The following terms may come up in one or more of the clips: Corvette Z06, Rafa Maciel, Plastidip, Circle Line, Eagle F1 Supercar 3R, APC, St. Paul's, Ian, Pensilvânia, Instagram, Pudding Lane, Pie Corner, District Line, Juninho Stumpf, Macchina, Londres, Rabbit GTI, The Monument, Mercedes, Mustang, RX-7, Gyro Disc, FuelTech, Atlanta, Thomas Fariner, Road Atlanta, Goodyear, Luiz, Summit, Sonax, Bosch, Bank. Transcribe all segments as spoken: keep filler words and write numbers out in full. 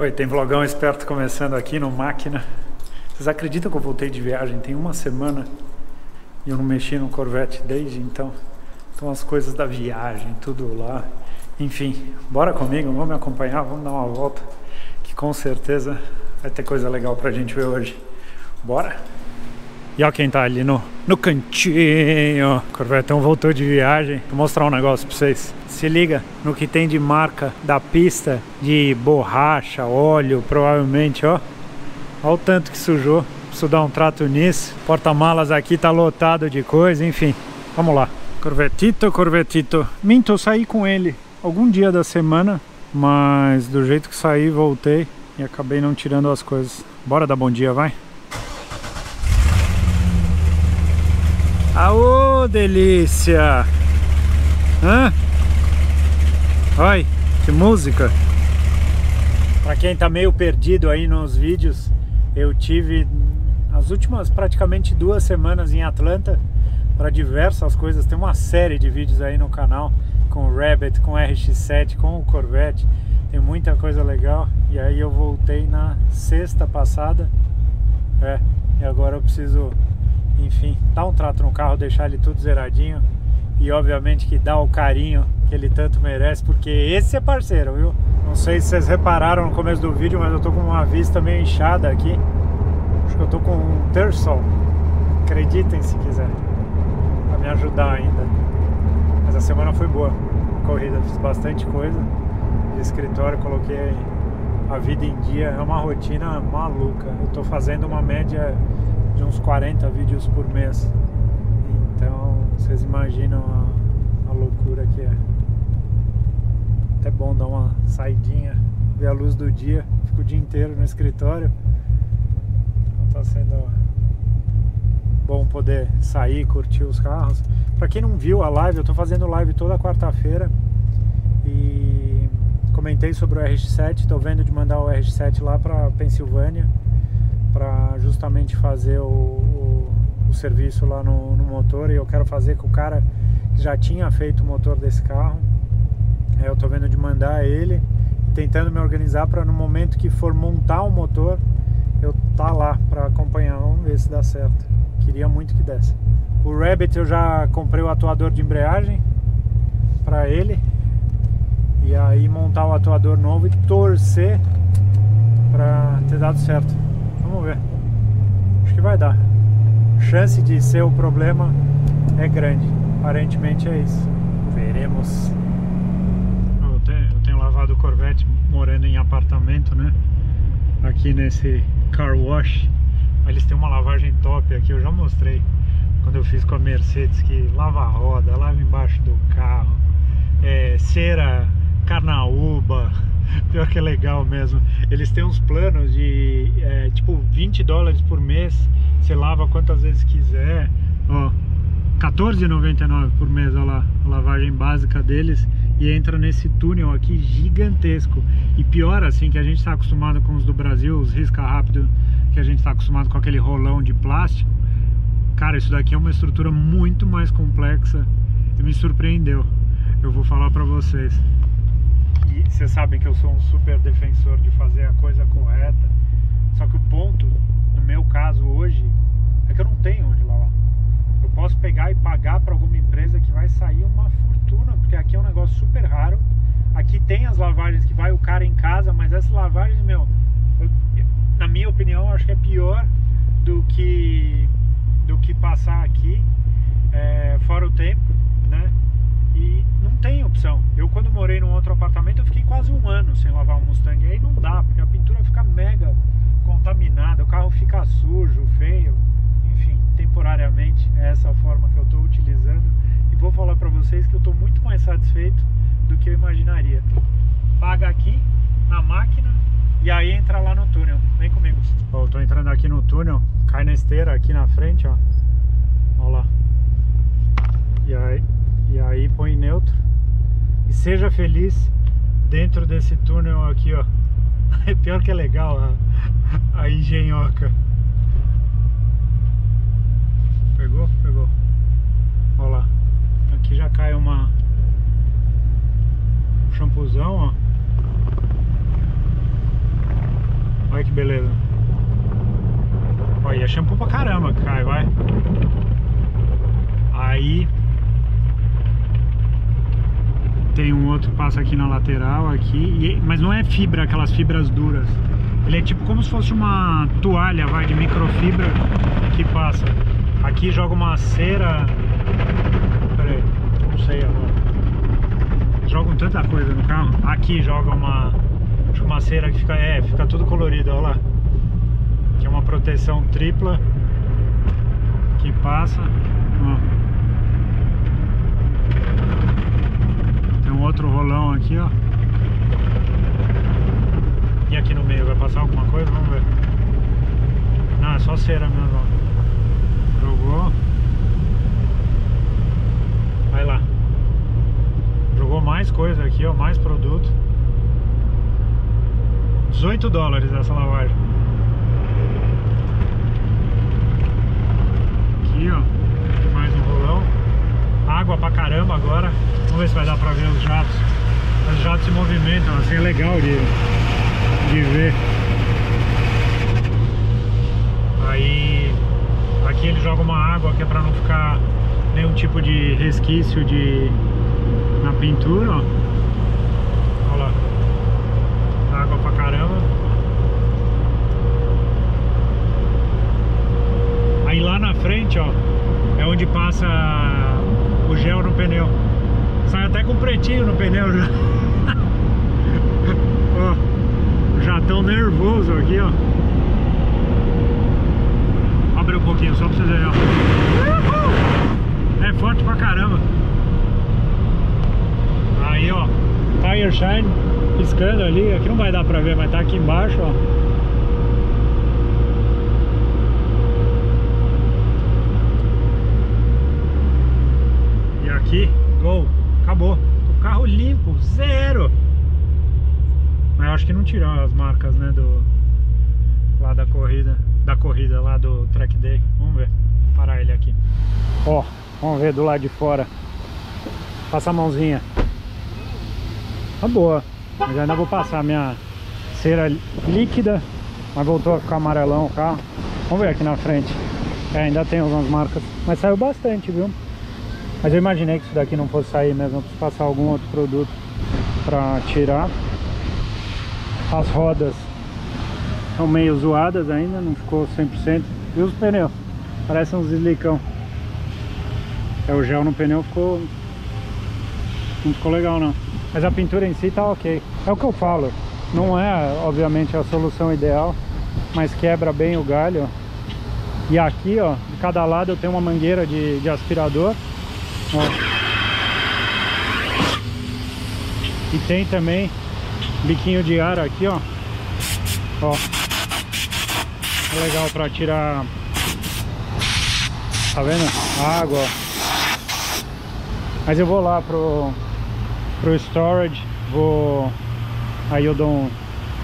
Oi, tem vlogão esperto começando aqui no Macchina. Vocês acreditam que eu voltei de viagem? Tem uma semana e eu não mexi no Corvette desde então. Então as coisas da viagem, tudo lá. Enfim, bora comigo, vamos me acompanhar, vamos dar uma volta. Que com certeza vai ter coisa legal pra gente ver hoje. Bora! E olha quem tá ali no, no cantinho. O Corvetão voltou de viagem. Vou mostrar um negócio pra vocês. Se liga no que tem de marca da pista, de borracha, óleo, provavelmente, ó. Olha o tanto que sujou. Preciso dar um trato nisso. Porta-malas aqui tá lotado de coisa, enfim. Vamos lá. Corvetito, Corvetito. Minto, eu saí com ele algum dia da semana, mas do jeito que saí, voltei e acabei não tirando as coisas. Bora dar bom dia, vai. Aô, delícia! Hã? Olha, que música! Pra quem tá meio perdido aí nos vídeos, eu tive as últimas praticamente duas semanas em Atlanta para diversas coisas. Tem uma série de vídeos aí no canal com o Rabbit, com o R X sete, com o Corvette. Tem muita coisa legal. E aí eu voltei na sexta passada. É, e agora eu preciso... Enfim, dá um trato no carro, deixar ele tudo zeradinho. E obviamente que dá o carinho que ele tanto merece, porque esse é parceiro, viu? Não sei se vocês repararam no começo do vídeo, mas eu tô com uma vista meio inchada aqui. Acho que eu tô com um terçol. Acreditem se quiser, pra me ajudar ainda. Mas a semana foi boa. Corrida, fiz bastante coisa. De escritório, coloquei a vida em dia. É uma rotina maluca. Eu tô fazendo uma média de uns quarenta vídeos por mês. Então vocês imaginam a, a loucura que é. Até bom dar uma saidinha, ver a luz do dia. Fico o dia inteiro no escritório. Então tá sendo bom poder sair, curtir os carros. Pra quem não viu a live, eu tô fazendo live toda quarta-feira e comentei sobre o R X sete. Tô vendo de mandar o R X sete lá pra Pensilvânia, para justamente fazer o, o, o serviço lá no, no motor. E eu quero fazer com o cara que já tinha feito o motor desse carro. Aí eu tô vendo de mandar ele, tentando me organizar para no momento que for montar o motor eu tá lá para acompanhar. Vamos ver se dá certo. Queria muito que desse. O Rabbit, eu já comprei o atuador de embreagem para ele, e aí montar o atuador novo e torcer para ter dado certo. Vamos ver, acho que vai dar. Chance de ser o problema é grande, aparentemente é isso. Veremos. Eu tenho, eu tenho lavado o Corvette morando em apartamento, né? Aqui nesse car wash. Eles têm uma lavagem top aqui, eu já mostrei quando eu fiz com a Mercedes, que lava a roda, lava embaixo do carro, é, cera, carnaúba. Pior que é legal mesmo. Eles têm uns planos de é, tipo vinte dólares por mês. Você lava quantas vezes quiser. Ó, quatorze reais e noventa e nove centavos por mês. Olha lá, a lavagem básica deles. E entra nesse túnel aqui gigantesco. E pior assim, que a gente está acostumado com os do Brasil, os risca rápido, que a gente está acostumado com aquele rolão de plástico. Cara, isso daqui é uma estrutura muito mais complexa. E me surpreendeu. Eu vou falar pra vocês. E vocês sabem que eu sou um super defensor de fazer a coisa correta. Só que o ponto, no meu caso hoje, é que eu não tenho onde lavar. Eu posso pegar e pagar para alguma empresa que vai sair uma fortuna, porque aqui é um negócio super raro. Aqui tem as lavagens que vai o cara em casa, mas essas lavagens, meu, eu, na minha opinião, eu acho que é pior do que, do que passar aqui, é, fora o tempo, né? E não tem opção. Eu, quando morei num outro apartamento, eu fiquei quase um ano sem lavar um Mustang. E aí não dá, porque a pintura fica mega contaminada, o carro fica sujo, feio. Enfim, temporariamente é essa a forma que eu estou utilizando. E vou falar para vocês que eu estou muito mais satisfeito do que eu imaginaria. Paga aqui na máquina e aí entra lá no túnel. Vem comigo. Ó, eu tô entrando aqui no túnel, cai na esteira aqui na frente, ó. Olha lá. E aí... E aí põe neutro e seja feliz dentro desse túnel aqui, ó. É pior que é legal a, a engenhoca. Pegou? Pegou. Olha lá. Aqui já cai uma... um shampuzão, ó. que beleza. Ó, e é shampoo pra caramba que cai, vai. Aí tem um outro que passa aqui na lateral aqui, e, mas não é fibra, aquelas fibras duras. Ele é tipo como se fosse uma toalha, vai, de microfibra que passa. Aqui joga uma cera. Pera aí, não sei agora. Jogam tanta coisa no carro. Aqui joga uma, uma cera que fica, é, fica tudo colorido, olha lá. Que é uma proteção tripla que passa. Ó. Tem um outro rolão aqui, ó. E aqui no meio vai passar alguma coisa? Vamos ver. Não, é só cera mesmo. Jogou. Vai lá. Jogou mais coisa aqui, ó, mais produto. dezoito dólares essa lavagem. Aqui, ó, mais um rolão. Água pra caramba agora. Vamos ver se vai dar pra ver os jatos. Os jatos se movimentam, assim é legal de... de ver. Aí aqui ele joga uma água que é pra não ficar nenhum tipo de resquício de na pintura, ó. Olha lá, água pra caramba. Aí lá na frente, ó, é onde passa o gel no pneu. Sai até com pretinho no pneu já. Ó, já tão nervoso aqui, ó. Abre um pouquinho só pra vocês verem, ó. É forte pra caramba. Aí, ó, tire shine piscando ali. Aqui não vai dar pra ver, mas tá aqui embaixo, ó. E aqui, gol, acabou. O carro limpo, zero. Mas eu acho que não tiraram as marcas, né, do... lá da corrida. Da corrida lá do track day. Vamos ver, vou parar ele aqui. Ó, vamos ver do lado de fora. Passa a mãozinha. Tá boa. Mas ainda vou passar a minha cera líquida. Mas voltou a ficar amarelão o carro. Vamos ver aqui na frente. É, ainda tem algumas marcas. Mas saiu bastante, viu? Mas eu imaginei que isso daqui não fosse sair mesmo. Eu preciso passar algum outro produto pra tirar. As rodas são meio zoadas ainda, não ficou cem por cento. E os pneus? Parecem uns silicão. É, o gel no pneu ficou... não ficou legal não. Mas a pintura em si tá ok. É o que eu falo. Não é, obviamente, a solução ideal, mas quebra bem o galho. E aqui, ó, de cada lado eu tenho uma mangueira de, de aspirador. Ó. E tem também... biquinho de ar aqui, ó. Ó. É legal pra tirar. Tá vendo? A água, ó. Mas eu vou lá pro, pro storage. Vou. Aí eu dou um,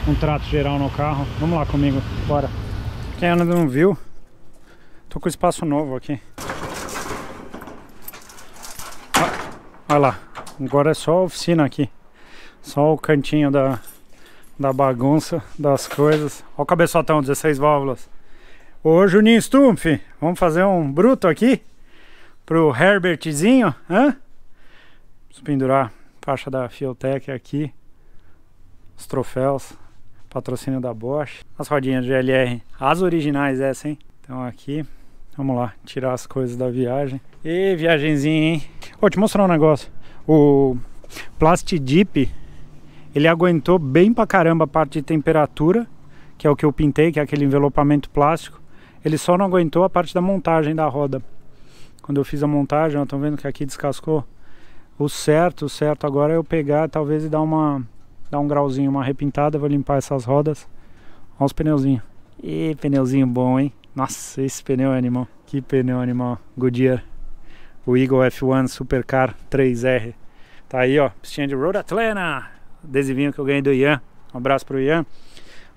um trato geral no carro. Vamos lá comigo, bora. Quem ainda não viu, tô com espaço novo aqui. Olha lá. Agora é só a oficina aqui. Só o cantinho da, da bagunça, das coisas. Olha o cabeçotão, dezesseis válvulas. Ô Juninho Stumpf, vamos fazer um bruto aqui? Pro Herbertzinho, hã? Vamos pendurar a faixa da FuelTech aqui. Os troféus, patrocínio da Bosch. As rodinhas G L R, as originais essa, hein? Então aqui, vamos lá, tirar as coisas da viagem. E viagenzinha, hein? Vou te mostrar um negócio. O Plastidip... ele aguentou bem pra caramba a parte de temperatura, que é o que eu pintei, que é aquele envelopamento plástico. Ele só não aguentou a parte da montagem da roda. Quando eu fiz a montagem, estão vendo que aqui descascou? O certo, o certo agora é eu pegar, talvez, e dar, uma, dar um grauzinho, uma repintada. Vou limpar essas rodas. Olha os pneuzinhos. E pneuzinho bom, hein? Nossa, esse pneu é animal. Que pneu animal. Goodyear. O Eagle F um Supercar três R. Tá aí, ó. Pistinha de Road Atlanta. Adesivinho que eu ganhei do Ian. Um abraço pro Ian.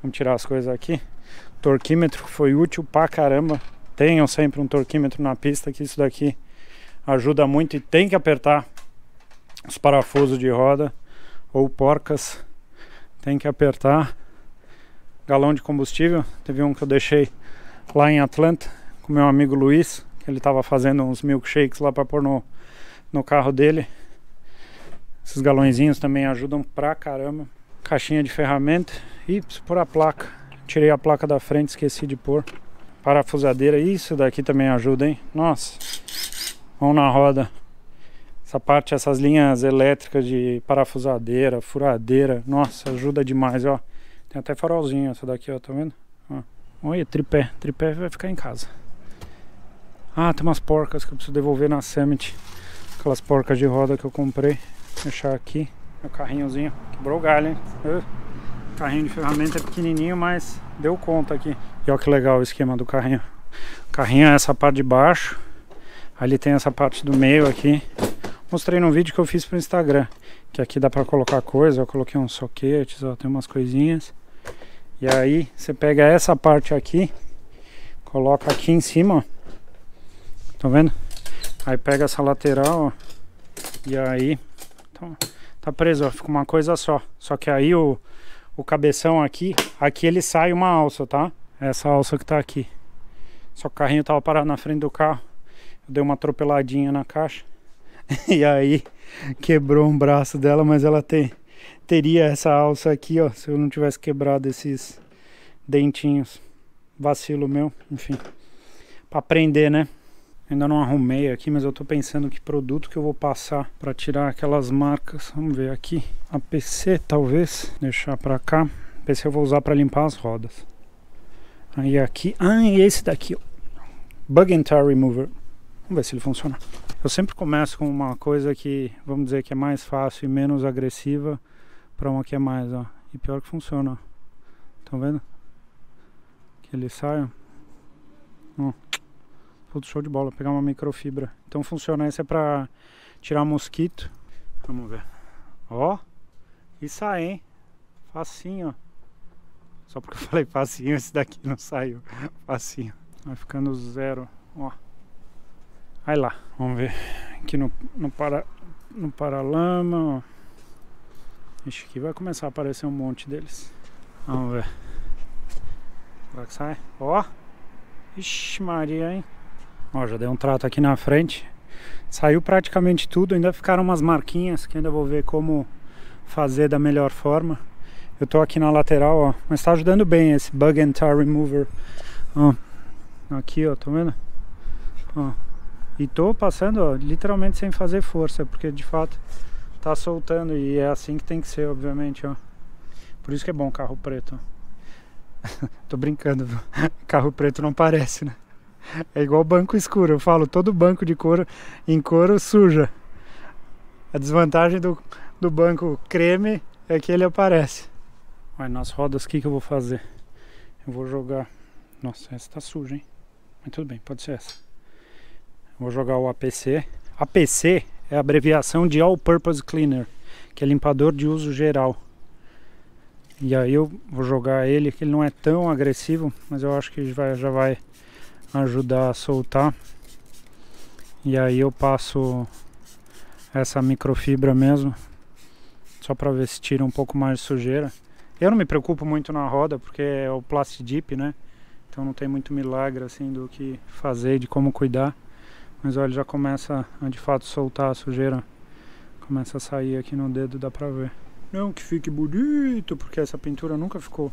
Vamos tirar as coisas aqui. Torquímetro foi útil pra caramba. Tenham sempre um torquímetro na pista, que isso daqui ajuda muito. E tem que apertar os parafusos de roda ou porcas. Tem que apertar. galão de combustível. Teve um que eu deixei lá em Atlanta com meu amigo Luiz, que ele estava fazendo uns milkshakes lá para pôr no, no carro dele. Esses galõezinhos também ajudam pra caramba. Caixinha de ferramenta e preciso pôr a placa. Tirei a placa da frente, esqueci de pôr. Parafusadeira, isso daqui também ajuda, hein? Nossa, mão na roda. Essa parte, essas linhas elétricas de parafusadeira, furadeira, nossa, ajuda demais, ó. Tem até farolzinho essa daqui, ó, tá vendo? Ó. Olha, tripé, tripé vai ficar em casa. Ah, tem umas porcas que eu preciso devolver na Summit. Aquelas porcas de roda que eu comprei. Vou deixar aqui, meu carrinhozinho. Quebrou o galho, hein? Eu... Carrinho de ferramenta é pequenininho, mas deu conta aqui. E olha que legal o esquema do carrinho. O carrinho é essa parte de baixo. Ali tem essa parte do meio aqui. Mostrei num vídeo que eu fiz pro Instagram. Que aqui dá pra colocar coisa. Eu coloquei uns soquetes, ó, tem umas coisinhas. E aí você pega essa parte aqui. Coloca aqui em cima, ó. Tá vendo? Aí pega essa lateral, ó. E aí... Então, tá preso, ó. Fica uma coisa só. Só que aí o... O cabeção aqui, aqui ele sai uma alça, tá? Essa alça que tá aqui. Só que o carrinho tava parado na frente do carro. Eu dei uma atropeladinha na caixa. E aí quebrou um braço dela, mas ela tem, teria essa alça aqui, ó. Se eu não tivesse quebrado esses dentinhos. Vacilo meu, enfim. Pra prender, né? Ainda não arrumei aqui, mas eu tô pensando que produto que eu vou passar para tirar aquelas marcas. Vamos ver aqui. A P C talvez. Deixar para cá. A P C eu vou usar para limpar as rodas. Aí aqui. Ah, e esse daqui. Ó. Bug and Tire Remover. Vamos ver se ele funciona. Eu sempre começo com uma coisa que, vamos dizer, que é mais fácil e menos agressiva. Para uma que é mais, ó. E pior que funciona. Estão vendo? Que ele sai, ó. Show de bola, pegar uma microfibra. Então funciona, essa é pra tirar mosquito. Vamos ver. Ó, e sai, hein? Facinho, ó. Só porque eu falei facinho, esse daqui não saiu. Facinho. Vai ficando zero, ó. Aí lá, vamos ver. Aqui no, no, para, no paralama, ó. Ixi, aqui vai começar a aparecer um monte deles. Vamos ver. Será que sai? Ó. Ixi Maria, hein? Ó, já dei um trato aqui na frente. Saiu praticamente tudo. Ainda ficaram umas marquinhas que ainda vou ver como fazer da melhor forma. Eu tô aqui na lateral, ó. Mas tá ajudando bem esse Bug and Tire Remover. Ó, aqui, ó, tá vendo? Ó. E tô passando, ó, literalmente sem fazer força, porque de fato tá soltando. E é assim que tem que ser, obviamente, ó. Por isso que é bom carro preto. Tô brincando. Carro preto não parece, né? É igual banco escuro, eu falo, todo banco de couro, em couro suja. A desvantagem do, do banco creme é que ele aparece. Olha, nas rodas, o que, que eu vou fazer? Eu vou jogar... Nossa, essa tá suja, hein? Mas tudo bem, pode ser essa. Eu vou jogar o A P C. A P C é a abreviação de All Purpose Cleaner, que é limpador de uso geral. E aí eu vou jogar ele, que ele não é tão agressivo, mas eu acho que vai, já vai... ajudar a soltar. E aí eu passo essa microfibra mesmo, só para ver se tira um pouco mais de sujeira. Eu não me preocupo muito na roda porque é o Plastidip, né? Então não tem muito milagre assim do que fazer e de como cuidar. Mas olha, já começa a de fato soltar a sujeira, começa a sair aqui no dedo, dá pra ver. Não que fique bonito, porque essa pintura nunca ficou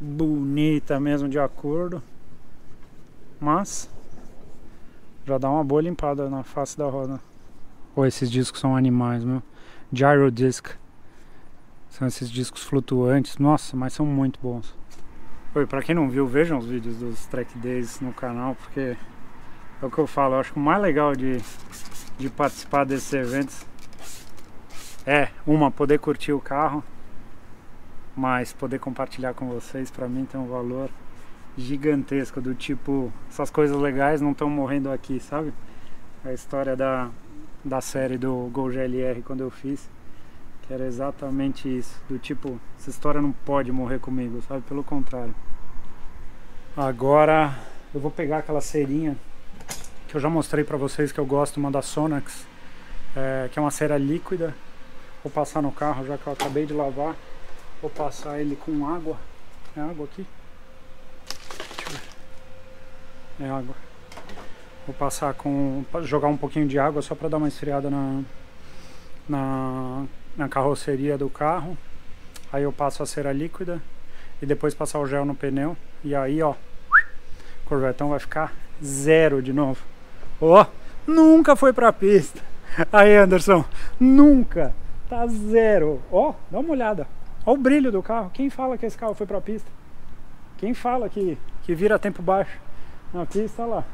bonita mesmo de acordo, mas já dá uma boa limpada na face da roda. Ou oh, esses discos são animais, meu. Gyro Disc. São esses discos flutuantes. Nossa, mas são muito bons. Oi, pra quem não viu, vejam os vídeos dos track days no canal, porque é o que eu falo, eu acho que o mais legal de, de participar desses eventos é, uma, poder curtir o carro, mas poder compartilhar com vocês, pra mim tem um valor gigantesco, do tipo, essas coisas legais não estão morrendo aqui, sabe? A história da, da série do Gol G L R quando eu fiz, que era exatamente isso, do tipo, essa história não pode morrer comigo, sabe? Pelo contrário. Agora eu vou pegar aquela cerinha que eu já mostrei pra vocês que eu gosto, uma da Sonax, é, que é uma cera líquida. Vou passar no carro, já que eu acabei de lavar, vou passar ele com água. É água aqui? Deixa eu ver. É água. Vou passar com... jogar um pouquinho de água só para dar uma esfriada na, na, na carroceria do carro. Aí eu passo a cera líquida e depois passar o gel no pneu. E aí, ó, o Corvetão vai ficar zero de novo. Ó, oh, nunca foi pra pista. Aí, Anderson, nunca. Tá zero. Ó, oh, dá uma olhada. Ó o brilho do carro. Quem fala que esse carro foi pra pista? Quem fala que, que vira tempo baixo na pista, olha lá.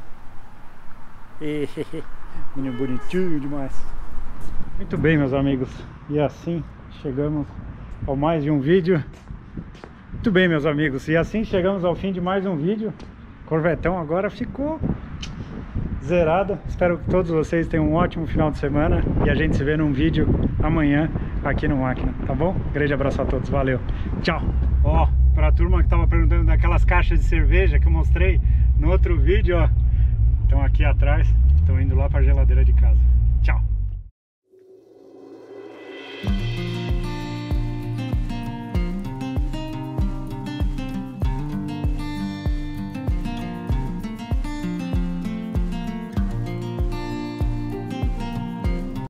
Menino bonitinho demais. Muito bem, meus amigos. E assim chegamos ao mais de um vídeo. Muito bem, meus amigos. E assim chegamos ao fim de mais um vídeo. Corvetão agora ficou zerado. Espero que todos vocês tenham um ótimo final de semana. E a gente se vê num vídeo amanhã aqui no Macchina, tá bom? Grande abraço a todos. Valeu. Tchau. Ó, pra turma que tava perguntando daquelas caixas de cerveja que eu mostrei no outro vídeo, ó. Estão aqui atrás, estão indo lá para a geladeira de casa. Tchau!